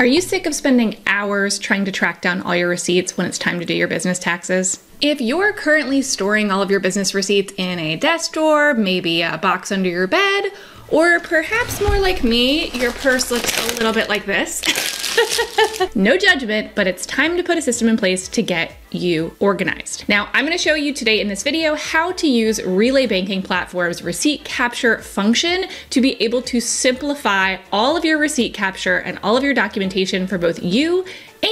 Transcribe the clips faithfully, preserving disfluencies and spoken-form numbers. Are you sick of spending hours trying to track down all your receipts when it's time to do your business taxes? If you're currently storing all of your business receipts in a desk drawer, maybe a box under your bed, or perhaps more like me, your purse looks a little bit like this. No judgment, but it's time to put a system in place to get you organized. Now, I'm going to show you today in this video how to use Relay Banking Platform's receipt capture function to be able to simplify all of your receipt capture and all of your documentation for both you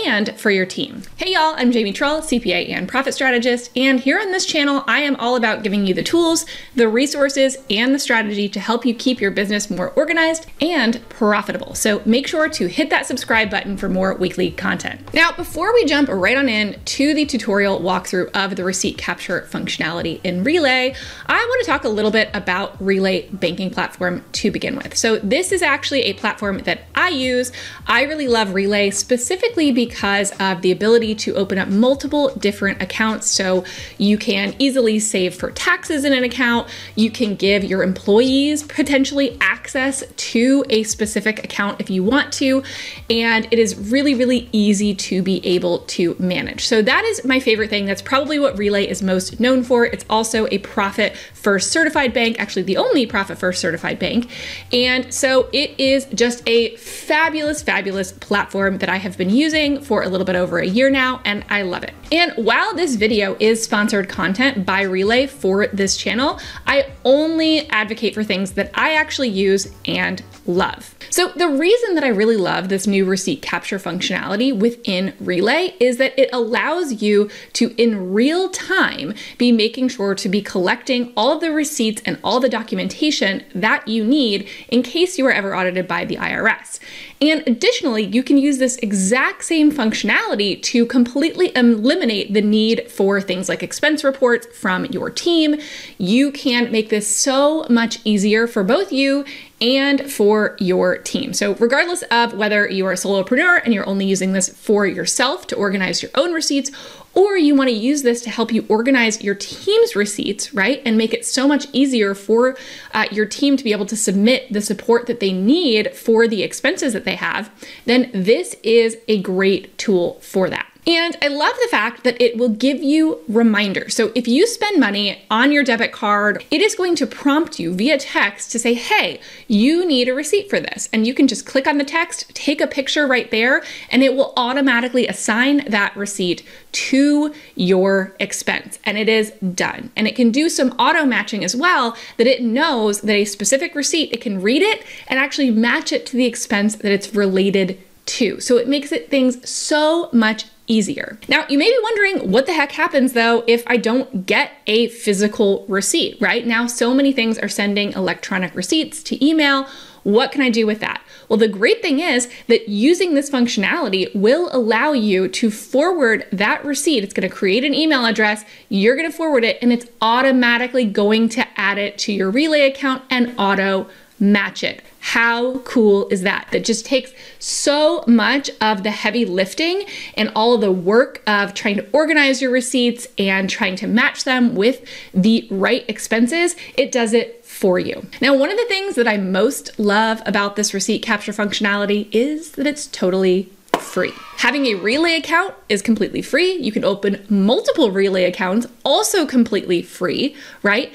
and for your team. Hey y'all, I'm Jamie Trull, C P A and profit strategist, and here on this channel, I am all about giving you the tools, the resources, and the strategy to help you keep your business more organized and profitable. So make sure to hit that subscribe button for more weekly content. Now, before we jump right on in to the tutorial walkthrough of the receipt capture functionality in Relay, I want to talk a little bit about Relay Banking Platform to begin with. So this is actually a platform that I use. I really love Relay specifically because of the ability to open up multiple different accounts. So you can easily save for taxes in an account. You can give your employees potentially access to a specific account if you want to. And it is really, really easy to be able to manage. So that is my favorite thing. That's probably what Relay is most known for. It's also a Profit First certified bank, actually the only Profit First certified bank. And so it is just a fabulous, fabulous platform that I have been using for a little bit over a year now, and I love it. And while this video is sponsored content by Relay for this channel, I only advocate for things that I actually use and love. So the reason that I really love this new receipt capture functionality within Relay is that it allows you to, in real time, be making sure to be collecting all of the receipts and all the documentation that you need in case you are ever audited by the I R S. And additionally, you can use this exact same functionality to completely eliminate the need for things like expense reports from your team. You can make this so much easier for both you and for your team. So regardless of whether you are a solopreneur and you're only using this for yourself to organize your own receipts, or you want to use this to help you organize your team's receipts, right? And make it so much easier for uh, your team to be able to submit the support that they need for the expenses that they have, then this is a great tool for that. And I love the fact that it will give you reminders. So if you spend money on your debit card, it is going to prompt you via text to say, hey, you need a receipt for this. And you can just click on the text, take a picture right there, and it will automatically assign that receipt to your expense. And it is done. And it can do some auto matching as well, that it knows that a specific receipt, it can read it and actually match it to the expense that it's related to. So it makes it things so much easier. easier. Now, you may be wondering what the heck happens though if I don't get a physical receipt, right? Now, so many things are sending electronic receipts to email. What can I do with that? Well, the great thing is that using this functionality will allow you to forward that receipt. It's going to create an email address, you're going to forward it, and it's automatically going to add it to your Relay account and auto match it. How cool is that? That just takes so much of the heavy lifting and all of the work of trying to organize your receipts and trying to match them with the right expenses. It does it for you. Now, one of the things that I most love about this receipt capture functionality is that it's totally free. Having a Relay account is completely free. You can open multiple Relay accounts, also completely free, right?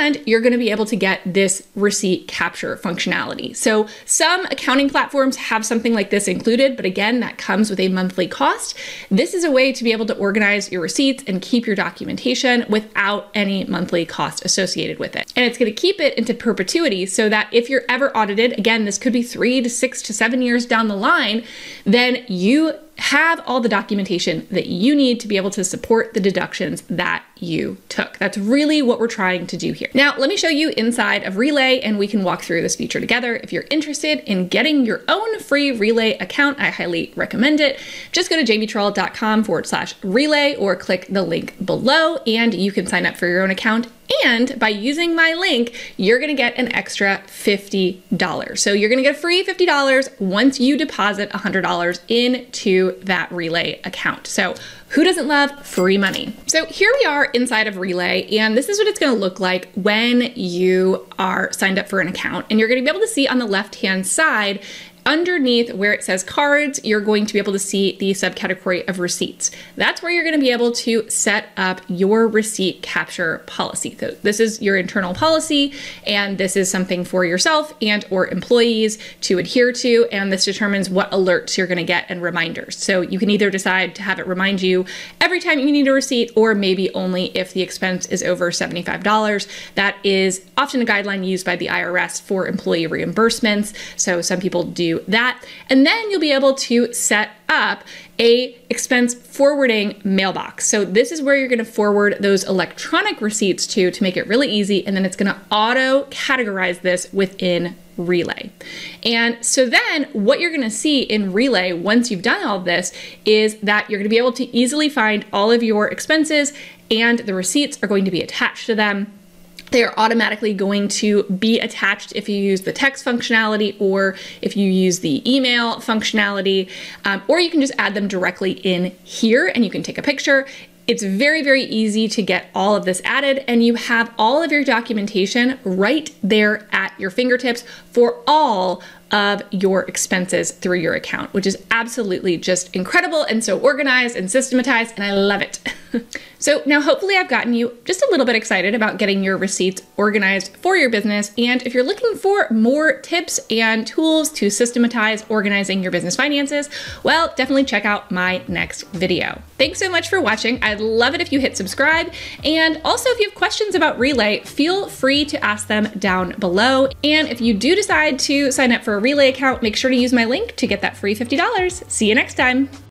And you're going to be able to get this receipt capture functionality. So some accounting platforms have something like this included, but again, that comes with a monthly cost. This is a way to be able to organize your receipts and keep your documentation without any monthly cost associated with it. And it's going to keep it into perpetuity so that if you're ever audited, again, this could be three to six to seven years down the line, then you have all the documentation that you need to be able to support the deductions that you took. That's really what we're trying to do here. Now, let me show you inside of Relay and we can walk through this feature together. If you're interested in getting your own free Relay account, I highly recommend it. Just go to jamie trull dot com forward slash Relay or click the link below and you can sign up for your own account. And by using my link, you're going to get an extra fifty dollars. So you're going to get a free fifty dollars once you deposit one hundred dollars into that Relay account. So who doesn't love free money? So here we are inside of Relay, and this is what it's going to look like when you are signed up for an account. And you're going to be able to see on the left-hand side underneath where it says cards, you're going to be able to see the subcategory of receipts. That's where you're going to be able to set up your receipt capture policy. So this is your internal policy, and this is something for yourself and or employees to adhere to, and this determines what alerts you're going to get and reminders. So you can either decide to have it remind you every time you need a receipt, or maybe only if the expense is over seventy-five dollars. That is often a guideline used by the I R S for employee reimbursements, so some people do that. And then you'll be able to set up a expense forwarding mailbox. So this is where you're going to forward those electronic receipts to, to make it really easy. And then it's going to auto categorize this within Relay. And so then what you're going to see in Relay once you've done all this is that you're going to be able to easily find all of your expenses, and the receipts are going to be attached to them. They are automatically going to be attached if you use the text functionality, or if you use the email functionality, um, or you can just add them directly in here and you can take a picture. It's very, very easy to get all of this added, and you have all of your documentation right there at your fingertips for all of your expenses through your account, which is absolutely just incredible and so organized and systematized, and I love it. So now hopefully I've gotten you just a little bit excited about getting your receipts organized for your business. And if you're looking for more tips and tools to systematize organizing your business finances, well, definitely check out my next video. Thanks so much for watching. I'd love it if you hit subscribe. And also if you have questions about Relay, feel free to ask them down below. And if you do decide to sign up for a Relay account, make sure to use my link to get that free fifty dollars. See you next time.